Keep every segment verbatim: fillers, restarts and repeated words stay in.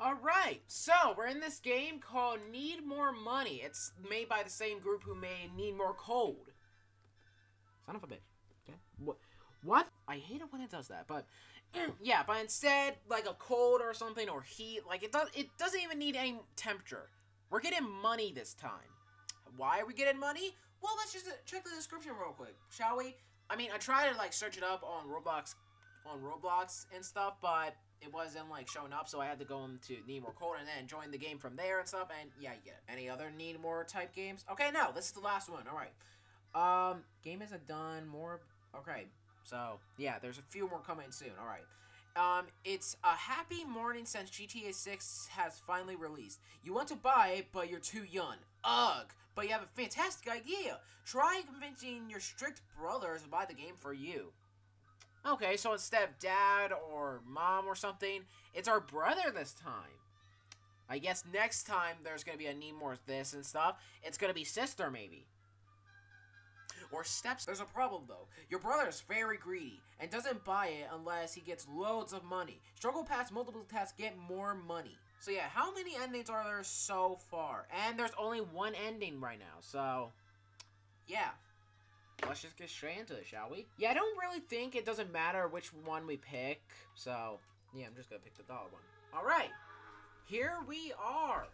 Alright, so we're in this game called Need More Money. It's made by the same group who made Need More Cold. Son of a bitch. Okay. What? What? I hate it when it does that, but... yeah, but instead, like a cold or something, or heat, like it, does, it doesn't even need any temperature. We're getting money this time. Why are we getting money? Well, let's just check the description real quick, shall we? I mean, I tried to, like, search it up on Roblox, on Roblox and stuff, but... it wasn't, like, showing up, so I had to go into Need More Code and then join the game from there and stuff, and yeah, you get it. Any other Need More type games? Okay, no, this is the last one, alright. Um, game isn't done, more, okay, so, yeah, there's a few more coming soon, alright. Um, it's a happy morning since G T A six has finally released. You want to buy it, but you're too young. Ugh! But you have a fantastic idea! Try convincing your strict brothers to buy the game for you. Okay, so instead of dad or mom or something, it's our brother this time. I guess next time there's going to be a need more this and stuff. It's going to be sister, maybe. Or steps. There's a problem, though. Your brother is very greedy and doesn't buy it unless he gets loads of money. Struggle past multiple tasks, get more money. So yeah, how many endings are there so far? And there's only one ending right now, so... yeah. Let's just get straight into it, shall we? Yeah, I don't really think it doesn't matter which one we pick. So, yeah, I'm just gonna pick the dog one. Alright, here we are.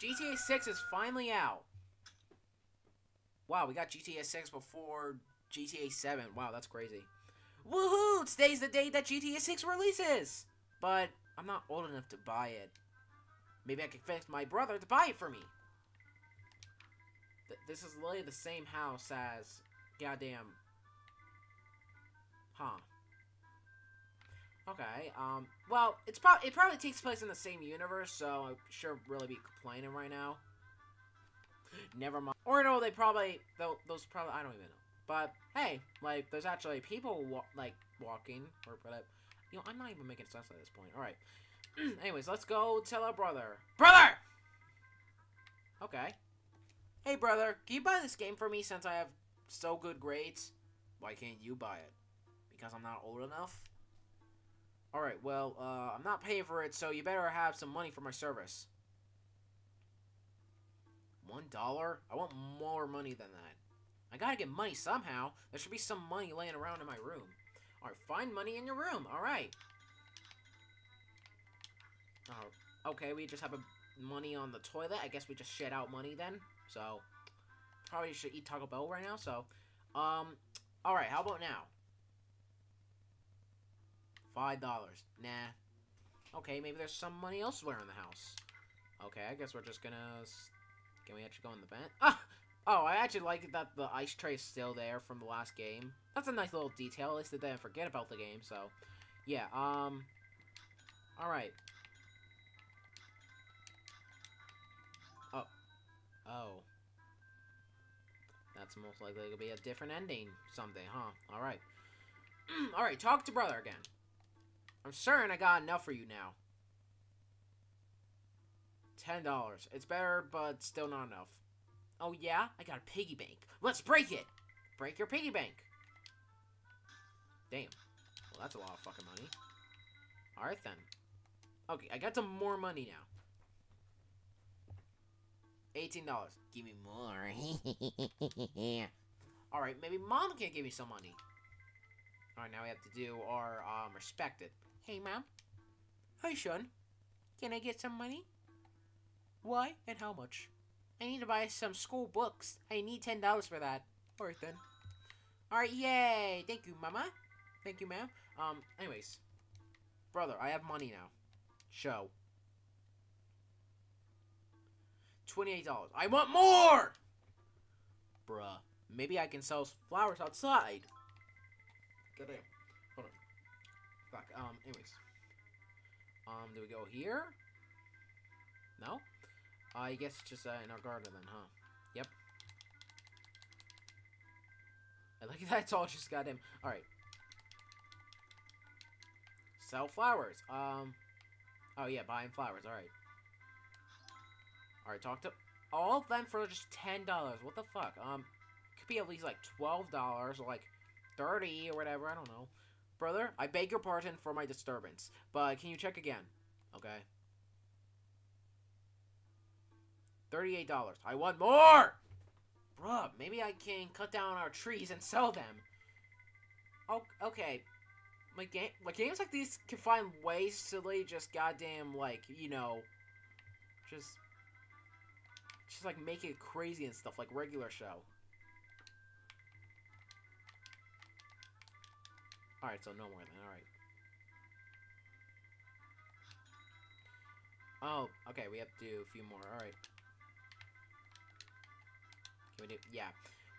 G T A six is finally out. Wow, we got G T A six before G T A seven. Wow, that's crazy. Woohoo! Today's the day that G T A six releases! But I'm not old enough to buy it. Maybe I can convince my brother to buy it for me. Th this is literally the same house as... goddamn. Huh. Okay, um, well, it's pro it probably takes place in the same universe, so I shouldn't really be complaining right now. Never mind. Or no, they probably, though, those probably, I don't even know. But, hey, like, there's actually people, wa like, walking, or whatever. You know, I'm not even making sense at this point. Alright. Anyways, let's go tell our brother. Brother! Okay. Hey, brother, can you buy this game for me since I have... so good grades? Why can't you buy it? Because I'm not old enough? Alright, well, uh, I'm not paying for it, so you better have some money for my service. One dollar? I want more money than that. I gotta get money somehow. There should be some money laying around in my room. Alright, find money in your room. Alright. Uh, okay, we just have a money on the toilet. I guess we just shit out money then. So... probably should eat Taco Bell right now, so... Um, alright, how about now? Five dollars. Nah. Okay, maybe there's some money elsewhere in the house. Okay, I guess we're just gonna... can we actually go in the vent? Ah! Oh, I actually like that the ice tray is still there from the last game. That's a nice little detail, at least they didn't forget about the game, so... yeah, um... alright. Oh. Oh. That's most likely going to be a different ending someday, huh? Alright. Alright, talk to brother again. I'm certain I got enough for you now. ten dollars. It's better, but still not enough. Oh, yeah? I got a piggy bank. Let's break it! Break your piggy bank. Damn. Well, that's a lot of fucking money. Alright, then. Okay, I got some more money now. eighteen dollars. Give me more. Alright, maybe mom can give me some money. Alright, now we have to do our, um, respected. Hey, mom. Hi, son. Can I get some money? Why and how much? I need to buy some school books. I need ten dollars for that. Alright, then. Alright, yay. Thank you, mama. Thank you, ma'am. Um, anyways. Brother, I have money now. Show. twenty-eight dollars. I want more! Bruh. Maybe I can sell flowers outside. Goddamn. Hold on. Fuck. Um, anyways. Um, do we go here? No? Uh, I guess it's just uh, in our garden then, huh? Yep. I like that it's all just goddamn. Alright. Sell flowers. Um. Oh, yeah. Buying flowers. Alright. Alright, talk to all of them for just ten dollars. What the fuck? Um, could be at least like twelve dollars or like thirty or whatever. I don't know. Brother, I beg your pardon for my disturbance, but can you check again? Okay. thirty-eight dollars. I want more! Bruh, maybe I can cut down our trees and sell them. Oh, okay. My game, my games like these can find ways to like just goddamn like, you know, just, just like make it crazy and stuff like regular show. All right, so no more then. All right. Oh, okay. We have to do a few more. All right. Can we do? Yeah.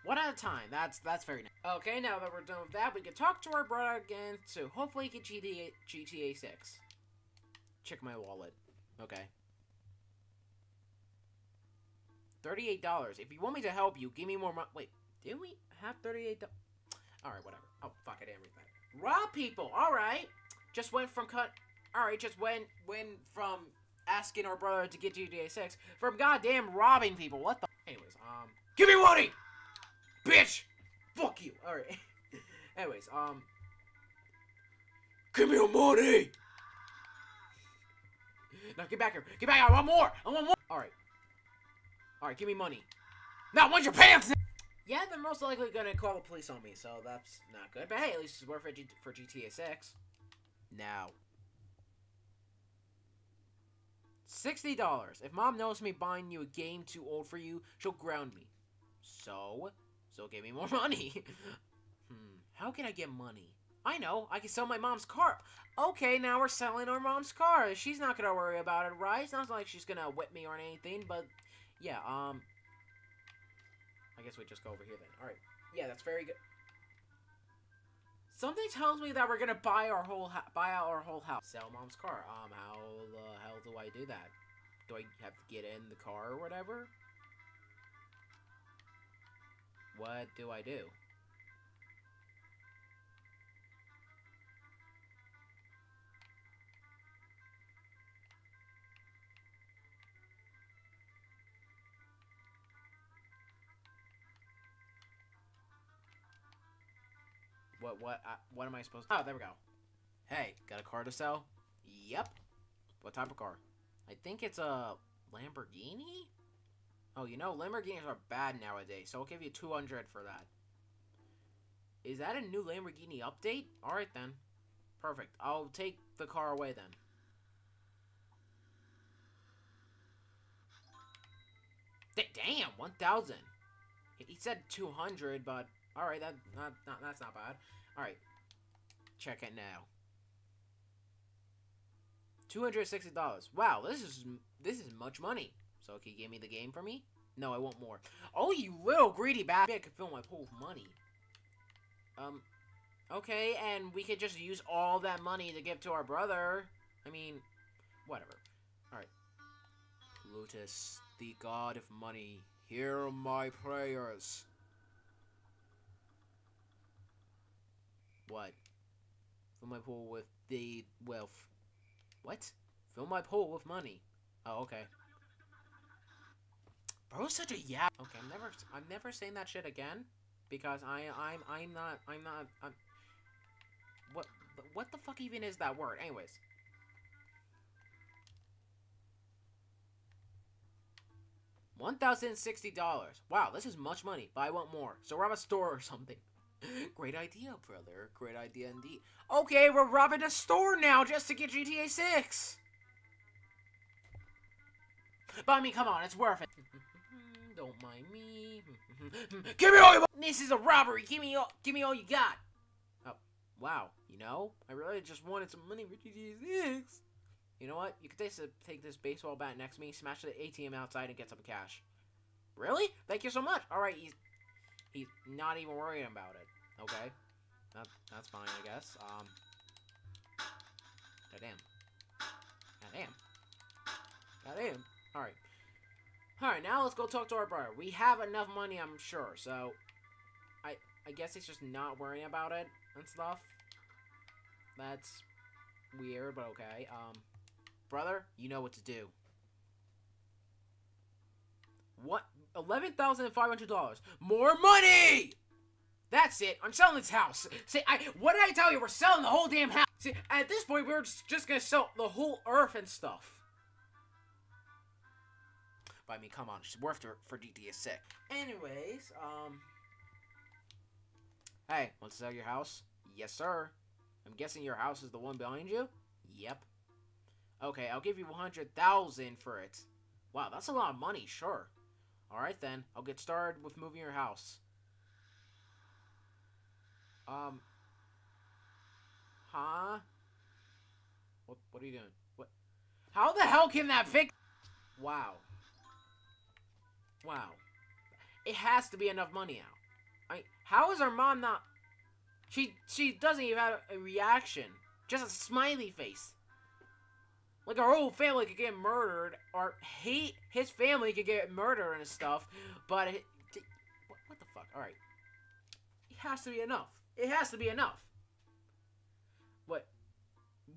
One at a time. That's that's very nice. Okay, now that we're done with that, we can talk to our brother again to hopefully get G T A six. Check my wallet. Okay. thirty-eight dollars. If you want me to help you, give me more money. Wait, didn't we have thirty-eight dollars? All right, whatever. Oh, fuck, I didn't read that. Rob people. All right. Just went from cut. All right, just went went from asking our brother to get G T A six from goddamn robbing people. What the? Anyways, um, give me money. Bitch! Fuck you! Alright. Anyways, um... give me your money! Now get back here! Get back here! I want more! I want more! Alright. Alright, give me money. Now, want your pants! Yeah, they're most likely gonna call the police on me, so that's not good. But hey, at least it's worth it for G T A six. Now. sixty dollars. If mom knows me buying you a game too old for you, she'll ground me. So... So give me more money. Hmm. How can I get money? I know. I can sell my mom's car. Okay, now we're selling our mom's car. She's not gonna worry about it, right? It's not like she's gonna whip me or anything, but... Yeah, um... I guess we just go over here then. Alright. Yeah, that's very good. Something tells me that we're gonna buy our whole buy out our whole house. Sell mom's car. Um, how the hell do I do that? Do I have to get in the car or whatever? What do I do? What, what, I, what am I supposed to... Oh, there we go. Hey, got a car to sell? Yep. What type of car? I think it's a Lamborghini? Oh, you know, Lamborghinis are bad nowadays, so I'll give you two hundred dollars for that. Is that a new Lamborghini update? Alright then. Perfect. I'll take the car away then. D- damn, one thousand dollars. He said two hundred dollars, but alright, that, not, not, that's not bad. Alright, check it now. two hundred sixty dollars. Wow, this is this is much money. So can you give me the game for me? No, I want more. Oh, you little greedy bastard! I could fill my pool with money. Um, okay, and we could just use all that money to give to our brother. I mean, whatever. All right. Plutus, the god of money, hear my prayers. What? Fill my pool with the wealth. What? Fill my pool with money. Oh, okay. Bro's such a yeah. Okay, I'm never, I'm never saying that shit again, because I, I'm, I'm not, I'm not, I'm. What, what the fuck even is that word? Anyways. One thousand sixty dollars. Wow, this is much money, but I want more. So rob a store or something. Great idea, brother. Great idea indeed. Okay, we're robbing a store now just to get G T A six. But I mean, come on, it's worth it. Don't mind me. Give me all your. This is a robbery. Give me all. Give me all you got. Oh, wow. You know, I really just wanted some money for G T A six. You know what? You could take, take this baseball bat next to me, smash the A T M outside, and get some cash. Really? Thank you so much. All right, he's he's not even worrying about it. Okay, that, that's fine, I guess. Um. Goddamn. Goddamn. Goddamn. All right. Alright, now let's go talk to our brother. We have enough money, I'm sure, so... I I guess he's just not worrying about it and stuff. That's weird, but okay. Um, brother, you know what to do. What? eleven thousand five hundred dollars. More money! That's it. I'm selling this house. See, I, what did I tell you? We're selling the whole damn house. See, at this point, we're just, just gonna sell the whole earth and stuff. But I mean, come on, she's worth it for G T A six. Anyways, um... hey, want to sell your house? Yes, sir. I'm guessing your house is the one behind you? Yep. Okay, I'll give you one hundred thousand dollars for it. Wow, that's a lot of money, sure. Alright then, I'll get started with moving your house. Um... Huh? What, what are you doing? What? How the hell can that fix? Wow. Wow. It has to be enough money out. I, how is our mom not... She she doesn't even have a reaction. Just a smiley face. Like, our whole family could get murdered, or he, his family could get murdered and stuff, but it, it, what, what the fuck? Alright. It has to be enough. It has to be enough. What?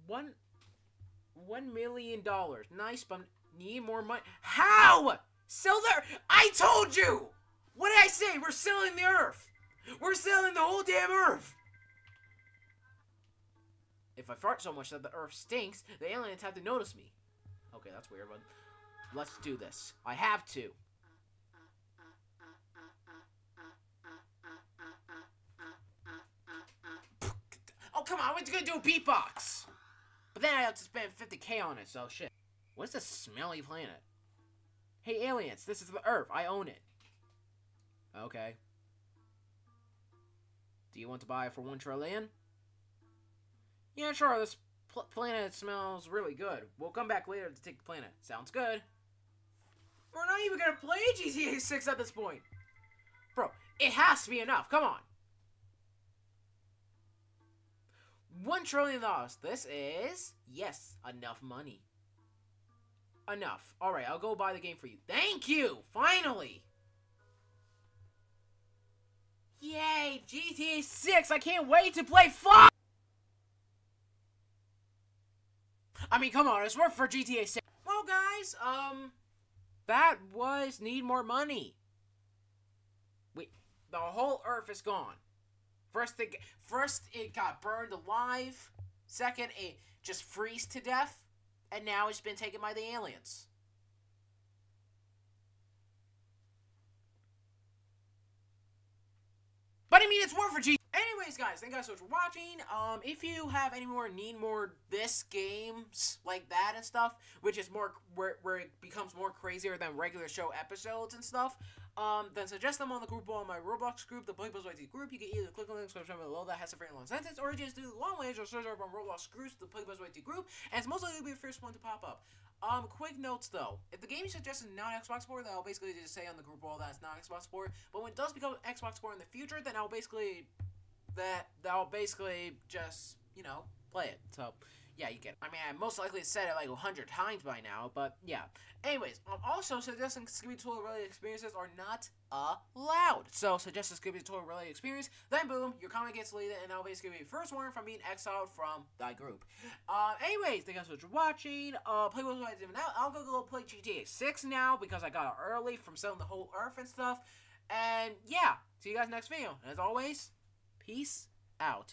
One... One million dollars. Nice, but need more money. How? Sell the... I told you! What did I say? We're selling the earth. We're selling the whole damn earth. If I fart so much that the earth stinks, the aliens have to notice me. Okay, that's weird, but let's do this. I have to. Oh, come on. We're going to do a beatbox. But then I have to spend fifty K on it, so shit. What's this smelly planet? Hey, aliens, this is the Earth. I own it. Okay. Do you want to buy it for one trillion? Yeah, sure. This pl planet smells really good. We'll come back later to take the planet. Sounds good. We're not even going to play G T A six at this point. Bro, it has to be enough. Come on. One trillion dollars. This is, yes, enough money. Enough. Alright, I'll go buy the game for you. Thank you! Finally! Yay! G T A six! I can't wait to play five! I mean, come on, it's worth for G T A six. Well, guys, um... that was Need More Money. Wait, the whole Earth is gone. First, it, first it got burned alive. Second, it just freezed to death. And now it's been taken by the aliens. But I mean, it's war for G. Anyways, guys, thank you guys so much for watching. Um, if you have any more Need More this games like that and stuff, which is more where, where it becomes more crazier than regular show episodes and stuff, um, then suggest them on the group on my Roblox group, the PuggyPugsonYT group. You can either click on the description below that has a very long sentence, or just do the long way or search up on Roblox groups, the PuggyPugsonYT group, and it's most likely to be the first one to pop up. Um, quick notes though. If the game is suggested non-Xbox support, then I'll basically just say on the group all that it's non-Xbox support. But when it does become Xbox support in the future, then I'll basically that I'll basically just, you know, play it. So yeah, you get it. I mean, I most likely said it like a hundred times by now, but yeah. Anyways, um, also suggesting Skibidi Toilet related experiences are not allowed. So suggest a Skibidi Toilet related experience, then boom, your comment gets deleted, and I'll basically be first warned from being exiled from thy group. Uh, anyways, thank you guys so much for watching. Uh, play what I did now. I'll go go play G T A six now because I got it early from selling the whole earth and stuff. And yeah, see you guys next video. And as always, peace out.